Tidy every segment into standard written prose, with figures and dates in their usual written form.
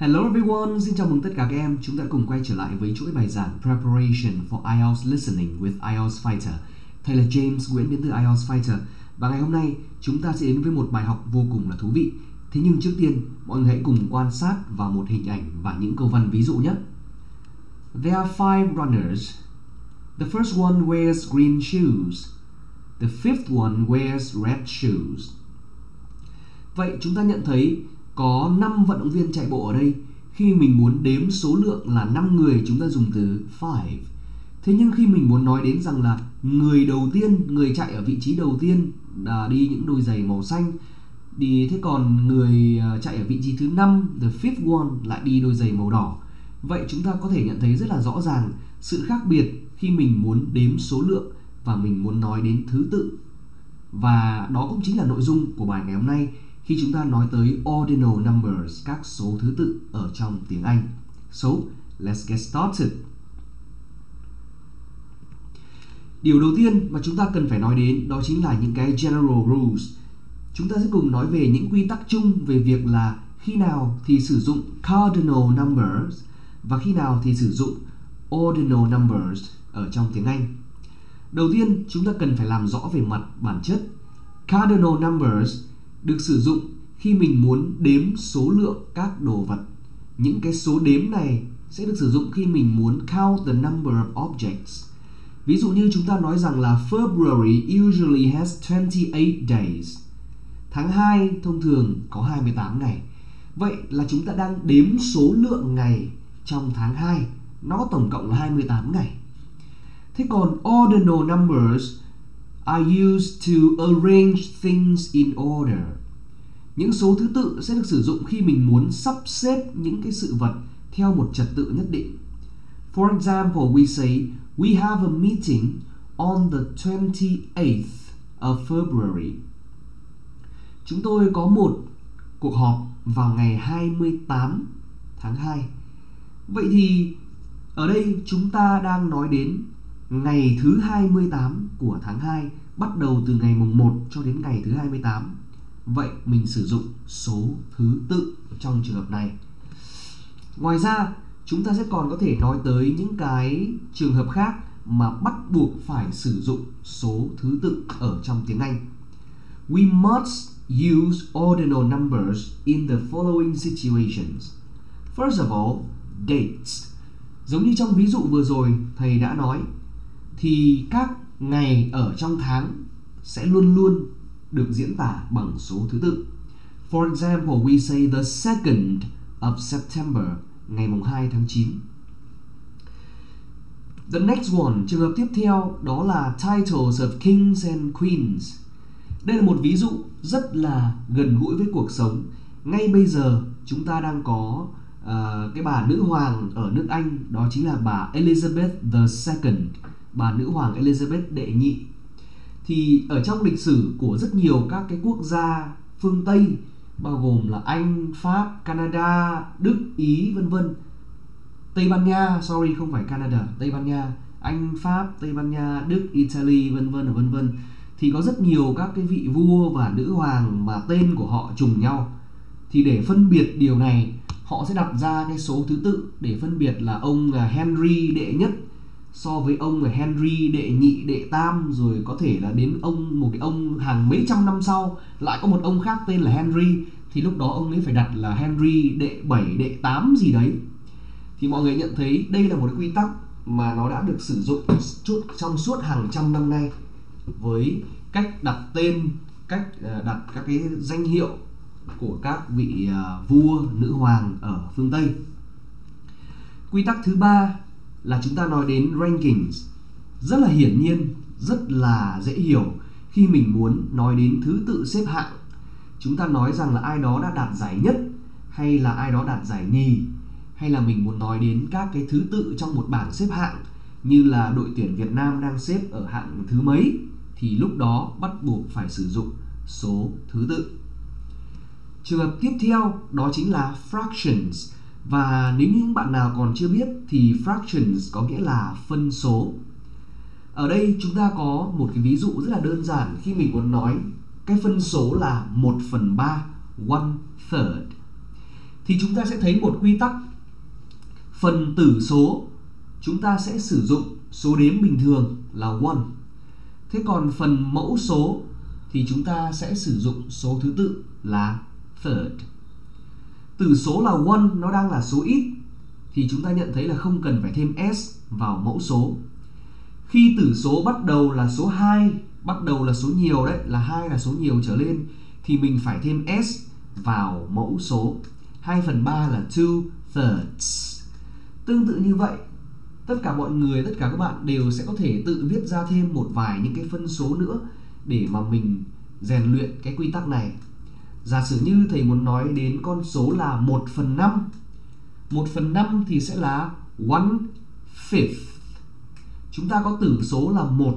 Hello everyone, xin chào mừng tất cả các em. Chúng ta cùng quay trở lại với chuỗi bài giảng Preparation for IELTS Listening with IELTS Fighter. Thầy là James Nguyễn đến từ IELTS Fighter. Và ngày hôm nay chúng ta sẽ đến với một bài học vô cùng là thú vị. Thế nhưng trước tiên, mọi người hãy cùng quan sát vào một hình ảnh và những câu văn ví dụ nhé. There are 5 runners. The first one wears green shoes. The fifth one wears red shoes. Vậy chúng ta nhận thấy có 5 vận động viên chạy bộ ở đây. Khi mình muốn đếm số lượng là 5 người, chúng ta dùng từ 5. Thế nhưng khi mình muốn nói đến rằng là người đầu tiên, người chạy ở vị trí đầu tiên là đi những đôi giày màu xanh. Đi thế còn người chạy ở vị trí thứ 5, the fifth one, lại đi đôi giày màu đỏ. Vậy chúng ta có thể nhận thấy rất là rõ ràng sự khác biệt khi mình muốn đếm số lượng và mình muốn nói đến thứ tự. Và đó cũng chính là nội dung của bài ngày hôm nay, khi chúng ta nói tới ordinal numbers, các số thứ tự ở trong tiếng Anh. So, let's get started. Điều đầu tiên mà chúng ta cần phải nói đến đó chính là những cái general rules. Chúng ta sẽ cùng nói về những quy tắc chung về việc là khi nào thì sử dụng cardinal numbers và khi nào thì sử dụng ordinal numbers ở trong tiếng Anh. Đầu tiên, chúng ta cần phải làm rõ về mặt bản chất. Cardinal numbers được sử dụng khi mình muốn đếm số lượng các đồ vật. Những cái số đếm này sẽ được sử dụng khi mình muốn count the number of objects. Ví dụ như chúng ta nói rằng là February usually has 28 days. Tháng 2 thông thường có 28 ngày. Vậy là chúng ta đang đếm số lượng ngày trong tháng 2. Nó có tổng cộng là 28 ngày. Thế còn ordinal numbers are used to arrange things in order. Những số thứ tự sẽ được sử dụng khi mình muốn sắp xếp những cái sự vật theo một trật tự nhất định. For example, we say we have a meeting on the 28th of February. Chúng tôi có một cuộc họp vào ngày 28 tháng 2. Vậy thì ở đây chúng ta đang nói đến ngày thứ 28 của tháng 2, bắt đầu từ ngày mùng 1 cho đến ngày thứ 28. Vậy mình sử dụng số thứ tự trong trường hợp này. Ngoài ra, chúng ta sẽ còn có thể nói tới những cái trường hợp khác mà bắt buộc phải sử dụng số thứ tự ở trong tiếng Anh. We must use ordinal numbers in the following situations. First of all, dates. Giống như trong ví dụ vừa rồi thầy đã nói, thì các ngày ở trong tháng sẽ luôn luôn được diễn tả bằng số thứ tự. For example, we say the 2nd of September, ngày mùng 2 tháng 9. The next one, trường hợp tiếp theo đó là titles of kings and queens. Đây là một ví dụ rất là gần gũi với cuộc sống. Ngay bây giờ chúng ta đang có cái bà nữ hoàng ở nước Anh, đó chính là bà Elizabeth II. Bà nữ hoàng Elizabeth đệ nhị. Thì ở trong lịch sử của rất nhiều các cái quốc gia phương Tây, bao gồm là Anh, Pháp, Canada, Đức, Ý, vân vân. Tây Ban Nha, sorry không phải Canada, Tây Ban Nha, Anh, Pháp, Tây Ban Nha, Đức, Italy, vân vân vân vân. Thì có rất nhiều các cái vị vua và nữ hoàng mà tên của họ trùng nhau. Thì để phân biệt điều này, họ sẽ đặt ra cái số thứ tự để phân biệt là ông Henry đệ nhất so với ông Henry đệ nhị, đệ tam, rồi có thể là đến một cái ông hàng mấy trăm năm sau lại có một ông khác tên là Henry, thì lúc đó ông ấy phải đặt là Henry đệ 7, đệ 8 gì đấy. Thì mọi người nhận thấy đây là một cái quy tắc mà nó đã được sử dụng trong suốt hàng trăm năm nay, với cách đặt tên, cách đặt các cái danh hiệu của các vị vua, nữ hoàng ở phương Tây. Quy tắc thứ ba là chúng ta nói đến rankings. Rất là hiển nhiên, rất là dễ hiểu. Khi mình muốn nói đến thứ tự xếp hạng, chúng ta nói rằng là ai đó đã đạt giải nhất, hay là ai đó đạt giải nhì, hay là mình muốn nói đến các cái thứ tự trong một bảng xếp hạng, như là đội tuyển Việt Nam đang xếp ở hạng thứ mấy, thì lúc đó bắt buộc phải sử dụng số thứ tự. Trường hợp tiếp theo đó chính là fractions. Và nếu như những bạn nào còn chưa biết thì fractions có nghĩa là phân số. Ở đây chúng ta có một cái ví dụ rất là đơn giản khi mình muốn nói cái phân số là 1/3, one third. thì chúng ta sẽ thấy một quy tắc. Phần tử số chúng ta sẽ sử dụng số đếm bình thường là 1. Thế còn phần mẫu số thì chúng ta sẽ sử dụng số thứ tự là third. Tử số là 1, nó đang là số ít, thì chúng ta nhận thấy là không cần phải thêm s vào mẫu số. Khi tử số bắt đầu là số 2, bắt đầu là số nhiều đấy, là 2 là số nhiều trở lên, thì mình phải thêm s vào mẫu số. 2/3 là 2/3. Tương tự như vậy, tất cả mọi người, tất cả các bạn đều sẽ có thể tự viết ra thêm một vài những cái phân số nữa để mà mình rèn luyện cái quy tắc này. Giả sử như thầy muốn nói đến con số là 1/5, 1/5 thì sẽ là 1/5. Chúng ta có tử số là 1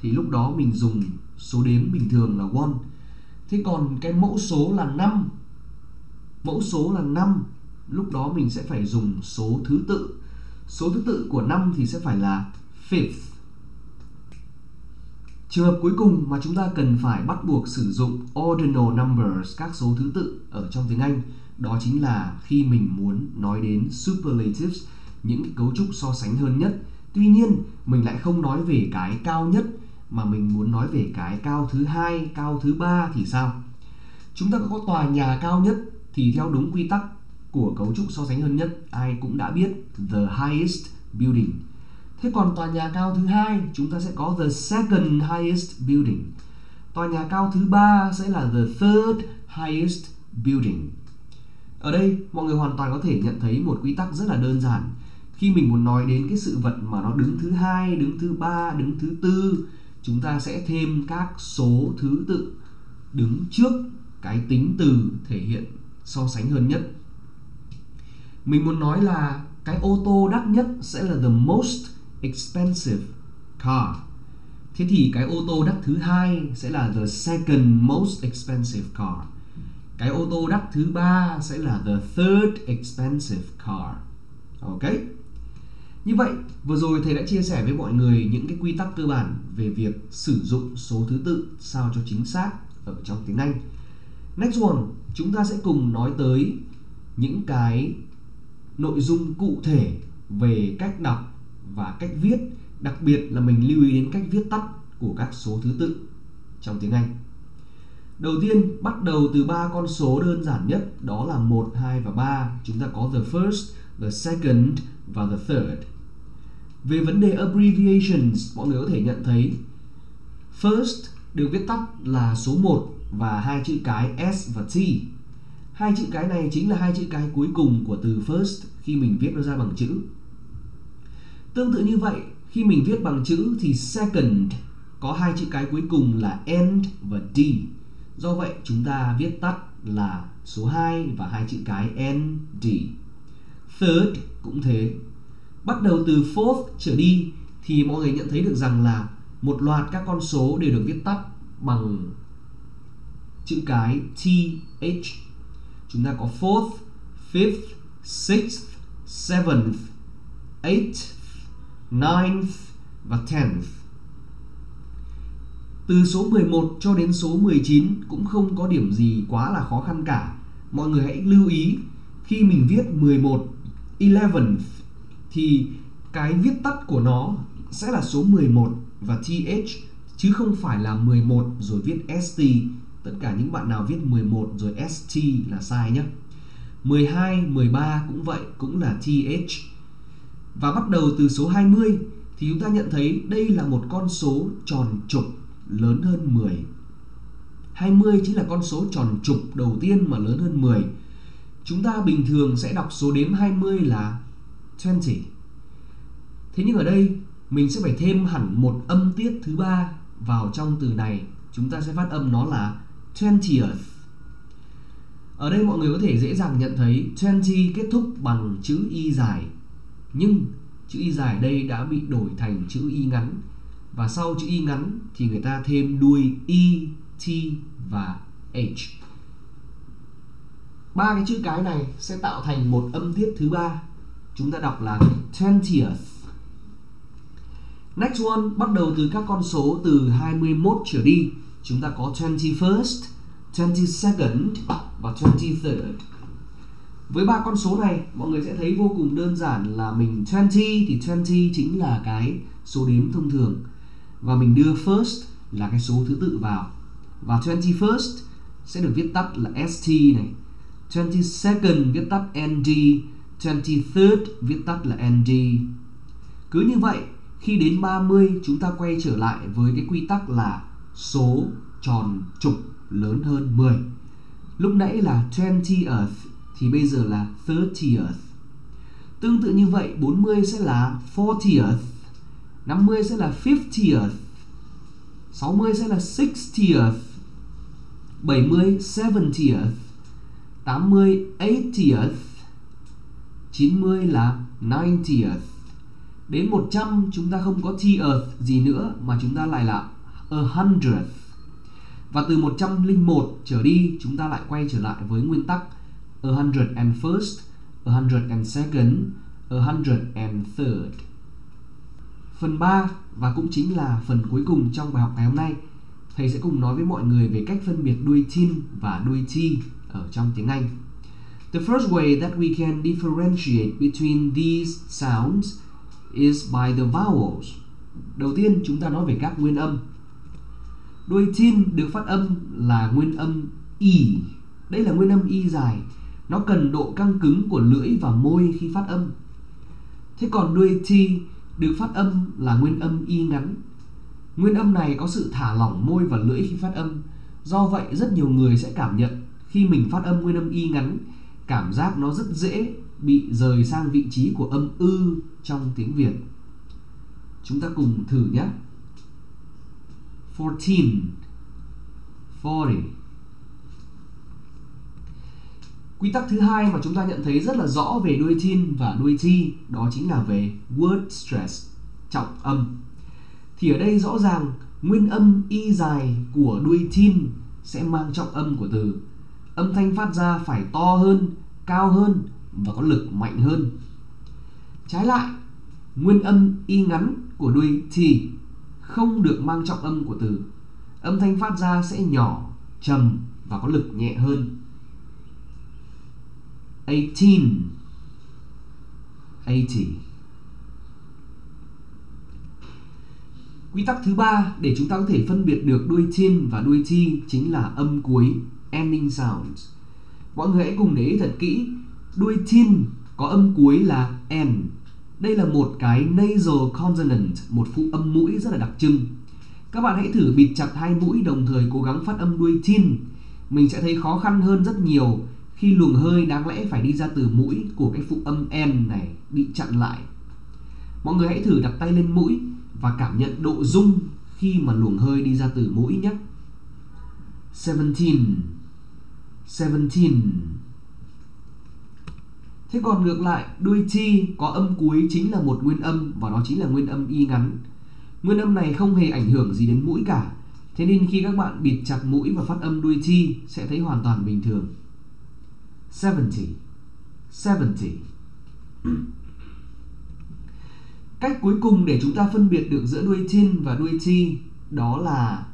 thì lúc đó mình dùng số đếm bình thường là 1. Thế còn cái mẫu số là 5, mẫu số là 5, lúc đó mình sẽ phải dùng số thứ tự. Số thứ tự của 5 thì sẽ phải là 5. Trường hợp cuối cùng mà chúng ta cần phải bắt buộc sử dụng ordinal numbers, các số thứ tự ở trong tiếng Anh, đó chính là khi mình muốn nói đến superlatives, những cấu trúc so sánh hơn nhất. Tuy nhiên, mình lại không nói về cái cao nhất mà mình muốn nói về cái cao thứ 2, cao thứ 3 thì sao? Chúng ta có tòa nhà cao nhất thì theo đúng quy tắc của cấu trúc so sánh hơn nhất, ai cũng đã biết, the highest building. Thế còn tòa nhà cao thứ 2 chúng ta sẽ có the second highest building. Tòa nhà cao thứ 3 sẽ là the third highest building. Ở đây mọi người hoàn toàn có thể nhận thấy một quy tắc rất là đơn giản. Khi mình muốn nói đến cái sự vật mà nó đứng thứ 2, đứng thứ 3, đứng thứ 4, chúng ta sẽ thêm các số thứ tự đứng trước cái tính từ thể hiện so sánh hơn nhất. Mình muốn nói là cái ô tô đắt nhất sẽ là the most expensive car. Thế thì cái ô tô đắt thứ 2 sẽ là the second most expensive car. Cái ô tô đắt thứ 3 sẽ là the third expensive car. Ok. Như vậy, vừa rồi thầy đã chia sẻ với mọi người những cái quy tắc cơ bản về việc sử dụng số thứ tự sao cho chính xác ở trong tiếng Anh. Next one, chúng ta sẽ cùng nói tới những cái nội dung cụ thể về cách đọc và cách viết, đặc biệt là mình lưu ý đến cách viết tắt của các số thứ tự trong tiếng Anh. Đầu tiên, bắt đầu từ 3 con số đơn giản nhất, đó là 1, 2 và 3. Chúng ta có the first, the second và the third. Về vấn đề abbreviations, mọi người có thể nhận thấy first được viết tắt là số 1 và hai chữ cái S và T. Hai chữ cái này chính là hai chữ cái cuối cùng của từ first khi mình viết nó ra bằng chữ. Tương tự như vậy, khi mình viết bằng chữ thì second có hai chữ cái cuối cùng là end và D. Do vậy chúng ta viết tắt là số 2 và hai chữ cái ND. Third cũng thế. Bắt đầu từ fourth trở đi thì mọi người nhận thấy được rằng là một loạt các con số đều được viết tắt bằng chữ cái TH. Chúng ta có 4th, 5th, 6th, 7th, 8th, 9th và 10th. Từ số 11 cho đến số 19 cũng không có điểm gì quá là khó khăn cả. Mọi người hãy lưu ý khi mình viết 11, 11th thì cái viết tắt của nó sẽ là số 11 và TH chứ không phải là 11 rồi viết ST. Tất cả những bạn nào viết 11 rồi ST là sai nhé. 12, 13 cũng vậy, cũng là TH. Và bắt đầu từ số 20 thì chúng ta nhận thấy đây là một con số tròn trục lớn hơn 10. 20 chính là con số tròn trục đầu tiên mà lớn hơn 10. Chúng ta bình thường sẽ đọc số đếm 20 là 20. Thế nhưng ở đây mình sẽ phải thêm hẳn một âm tiết thứ 3 vào trong từ này. Chúng ta sẽ phát âm nó là 20th. Ở đây mọi người có thể dễ dàng nhận thấy 20 kết thúc bằng chữ Y dài. Nhưng chữ Y dài đây đã bị đổi thành chữ Y ngắn. Và sau chữ Y ngắn thì người ta thêm đuôi E, T và H. Ba cái chữ cái này sẽ tạo thành một âm tiết thứ ba. Chúng ta đọc là 20th. Next one, bắt đầu từ các con số từ 21 trở đi. Chúng ta có 21st, 22nd và 23rd. Với ba con số này, mọi người sẽ thấy vô cùng đơn giản là mình 20 thì 20 chính là cái số đếm thông thường. Và mình đưa first là cái số thứ tự vào. Và 21st sẽ được viết tắt là ST này. 22nd viết tắt ND. 23rd viết tắt là ND. Cứ như vậy, khi đến 30 chúng ta quay trở lại với cái quy tắc là số tròn trục lớn hơn 10. Lúc nãy là 20th thì bây giờ là 30th. Tương tự như vậy, 40 sẽ là 40th, 50 sẽ là 50th, 60 sẽ là 60th, 70 70th, 80 80th, 90 là 90th. Đến 100 chúng ta không có tieth gì nữa mà chúng ta lại là 100th. Và từ 101 trở đi chúng ta lại quay trở lại với nguyên tắc 101st, 102nd, 103rd. Phần 3 và cũng chính là phần cuối cùng trong bài học ngày hôm nay, thầy sẽ cùng nói với mọi người về cách phân biệt đuôi tin và đuôi ti ở trong tiếng Anh. The first way that we can differentiate between these sounds is by the vowels. Đầu tiên chúng ta nói về các nguyên âm. Đuôi tin được phát âm là nguyên âm y. Đây là nguyên âm y dài. Nó cần độ căng cứng của lưỡi và môi khi phát âm. Thế còn đuôi ti được phát âm là nguyên âm y ngắn. Nguyên âm này có sự thả lỏng môi và lưỡi khi phát âm. Do vậy rất nhiều người sẽ cảm nhận khi mình phát âm nguyên âm y ngắn, cảm giác nó rất dễ bị rời sang vị trí của âm ư trong tiếng Việt. Chúng ta cùng thử nhé. 14, 40. Quy tắc thứ hai mà chúng ta nhận thấy rất là rõ về đuôi tin và đuôi ti, đó chính là về word stress, trọng âm. Thì ở đây rõ ràng nguyên âm y dài của đuôi tin sẽ mang trọng âm của từ. Âm thanh phát ra phải to hơn, cao hơn và có lực mạnh hơn. Trái lại, nguyên âm y ngắn của đuôi ti không được mang trọng âm của từ. Âm thanh phát ra sẽ nhỏ, trầm và có lực nhẹ hơn. 18, 80. Quy tắc thứ ba để chúng ta có thể phân biệt được đuôi tin và đuôi ti chính là âm cuối, ending sounds. Mọi người hãy cùng để ý thật kỹ. Đuôi tin có âm cuối là n. Đây là một cái nasal consonant, một phụ âm mũi rất là đặc trưng. Các bạn hãy thử bịt chặt hai mũi đồng thời cố gắng phát âm đuôi tin. Mình sẽ thấy khó khăn hơn rất nhiều khi luồng hơi đáng lẽ phải đi ra từ mũi của cái phụ âm n này bị chặn lại. Mọi người hãy thử đặt tay lên mũi và cảm nhận độ rung khi mà luồng hơi đi ra từ mũi nhé. 17, 17. Thế còn ngược lại, đuôi ti có âm cuối chính là một nguyên âm và đó chính là nguyên âm y ngắn. Nguyên âm này không hề ảnh hưởng gì đến mũi cả. Thế nên khi các bạn bịt chặt mũi và phát âm đuôi ti sẽ thấy hoàn toàn bình thường. 70, 70. Cách cuối cùng để chúng ta phân biệt được giữa đuôi tin và đuôi ti đó là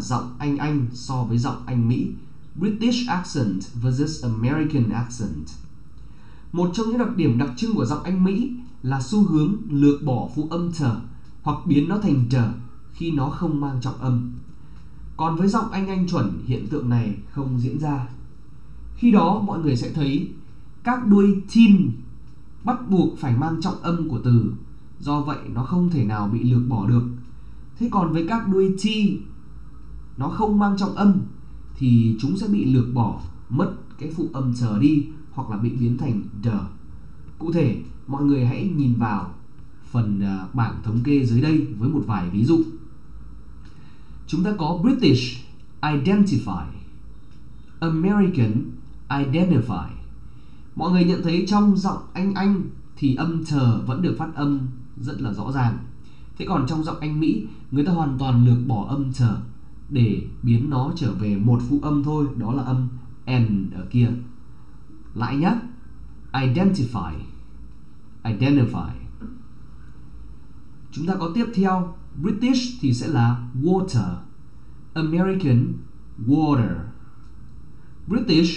giọng Anh so với giọng Anh Mỹ, British accent versus American accent. Một trong những đặc điểm đặc trưng của giọng Anh Mỹ là xu hướng lược bỏ phụ âm t hoặc biến nó thành t khi nó không mang trọng âm. Còn với giọng Anh chuẩn, hiện tượng này không diễn ra. Khi đó mọi người sẽ thấy các đuôi tin bắt buộc phải mang trọng âm của từ, do vậy nó không thể nào bị lược bỏ được. Thế còn với các đuôi ti nó không mang trọng âm thì chúng sẽ bị lược bỏ, mất cái phụ âm trở đi hoặc là bị biến thành d. Cụ thể, mọi người hãy nhìn vào phần bảng thống kê dưới đây với một vài ví dụ. Chúng ta có British identify, American identify. Mọi người nhận thấy trong giọng Anh thì âm t vẫn được phát âm rất là rõ ràng. Thế còn trong giọng Anh Mỹ, người ta hoàn toàn lược bỏ âm t để biến nó trở về một phụ âm thôi, đó là âm n ở kia. Lại nhé, identify. Chúng ta có tiếp theo British thì sẽ là water, American water. British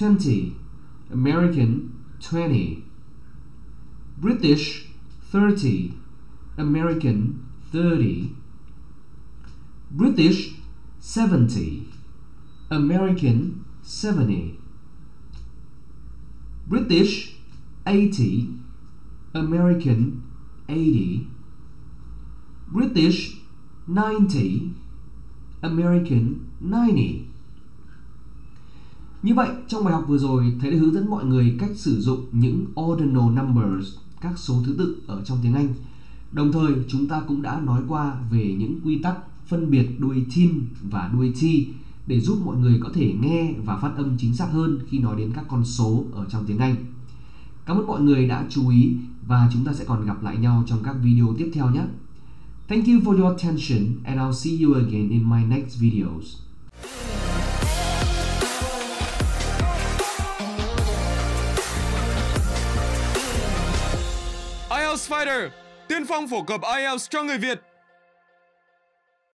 20, American 20. British 30, American 30. British 70, American 70. British 80, American 80. British 90, American 90. Như vậy trong bài học vừa rồi thầy đã hướng dẫn mọi người cách sử dụng những ordinal numbers, các số thứ tự ở trong tiếng Anh. Đồng thời chúng ta cũng đã nói qua về những quy tắc phân biệt đuôi tin và đuôi ti để giúp mọi người có thể nghe và phát âm chính xác hơn khi nói đến các con số ở trong tiếng Anh. Cảm ơn mọi người đã chú ý và chúng ta sẽ còn gặp lại nhau trong các video tiếp theo nhé. Thank you for your attention and I'll see you again in my next videos. IELTS Fighter, tiên phong phổ cập IELTS cho người Việt.